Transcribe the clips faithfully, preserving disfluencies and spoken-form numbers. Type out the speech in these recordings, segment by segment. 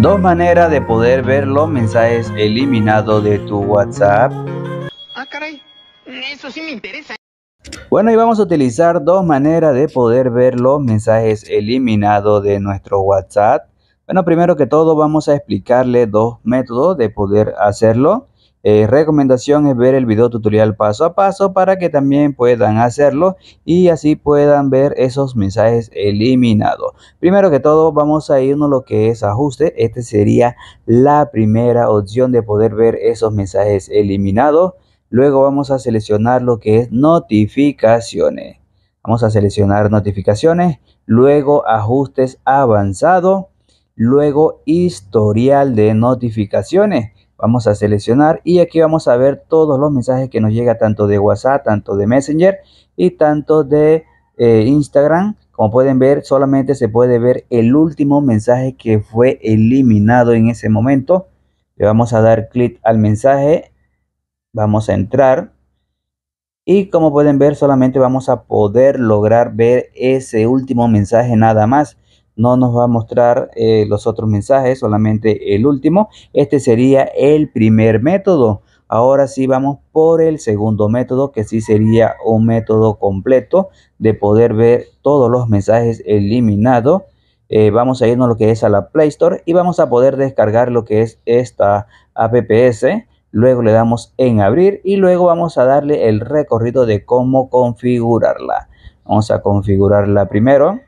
Dos maneras de poder ver los mensajes eliminados de tu WhatsApp. Ah, caray, eso sí me interesa. Bueno, y vamos a utilizar dos maneras de poder ver los mensajes eliminados de nuestro WhatsApp. Bueno, primero que todo vamos a explicarle dos métodos de poder hacerlo. Eh, recomendación es ver el video tutorial paso a paso para que también puedan hacerlo y así puedan ver esos mensajes eliminados. Primero que todo vamos a irnos lo que es ajuste. Este sería la primera opción de poder ver esos mensajes eliminados. Luego vamos a seleccionar lo que es notificaciones. Vamos a seleccionar notificaciones, luego ajustes avanzado, luego historial de notificaciones. Vamos a seleccionar y aquí vamos a ver todos los mensajes que nos llega tanto de WhatsApp, tanto de Messenger y tanto de eh, Instagram. Como pueden ver, solamente se puede ver el último mensaje que fue eliminado en ese momento. Le vamos a dar clic al mensaje. Vamos a entrar y como pueden ver solamente vamos a poder lograr ver ese último mensaje nada más. No nos va a mostrar eh, los otros mensajes, solamente el último. Este sería el primer método. Ahora sí vamos por el segundo método, que sí sería un método completo de poder ver todos los mensajes eliminados. Eh, vamos a irnos lo que es a la Play Store y vamos a poder descargar lo que es esta apps. Luego le damos en abrir y luego vamos a darle el recorrido de cómo configurarla. Vamos a configurarla primero.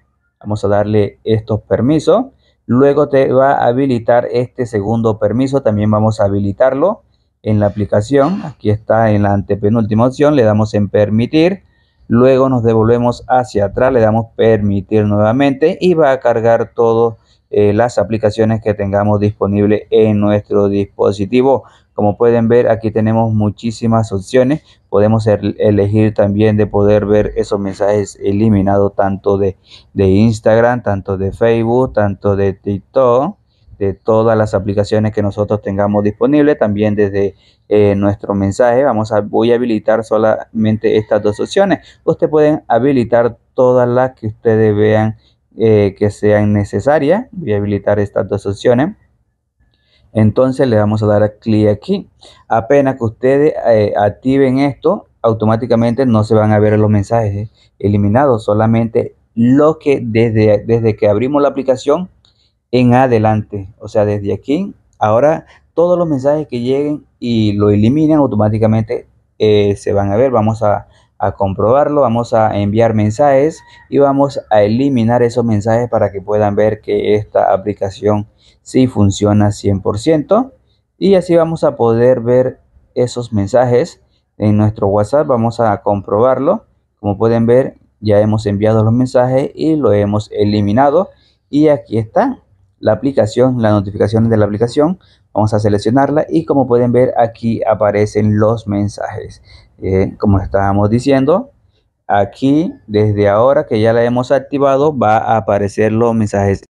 Vamos a darle estos permisos. Luego te va a habilitar este segundo permiso. También vamos a habilitarlo en la aplicación. Aquí está en la antepenúltima opción. Le damos en permitir. Luego nos devolvemos hacia atrás. Le damos permitir nuevamente y va a cargar todo. Eh, las aplicaciones que tengamos disponible en nuestro dispositivo. Como pueden ver, aquí tenemos muchísimas opciones. Podemos el, elegir también de poder ver esos mensajes eliminados tanto de, de Instagram, tanto de Facebook, tanto de TikTok, de todas las aplicaciones que nosotros tengamos disponible. También desde eh, nuestro mensaje vamos a voy a habilitar solamente estas dos opciones. Ustedes pueden habilitar todas las que ustedes vean Eh, que sean necesarias. Voy a habilitar estas dos opciones. Entonces le vamos a dar clic aquí. Apenas que ustedes eh, activen esto, automáticamente no se van a ver los mensajes eliminados, solamente los que desde, desde que abrimos la aplicación en adelante. O sea, desde aquí ahora todos los mensajes que lleguen y lo eliminan automáticamente eh, se van a ver. Vamos a a comprobarlo, vamos a enviar mensajes y vamos a eliminar esos mensajes para que puedan ver que esta aplicación sí funciona cien por ciento. Y así vamos a poder ver esos mensajes en nuestro WhatsApp. Vamos a comprobarlo. Como pueden ver, ya hemos enviado los mensajes y lo hemos eliminado. Y aquí está la aplicación, las notificaciones de la aplicación. Vamos a seleccionarla y como pueden ver aquí aparecen los mensajes. Eh, como estábamos diciendo, aquí desde ahora que ya la hemos activado va a aparecer los mensajes.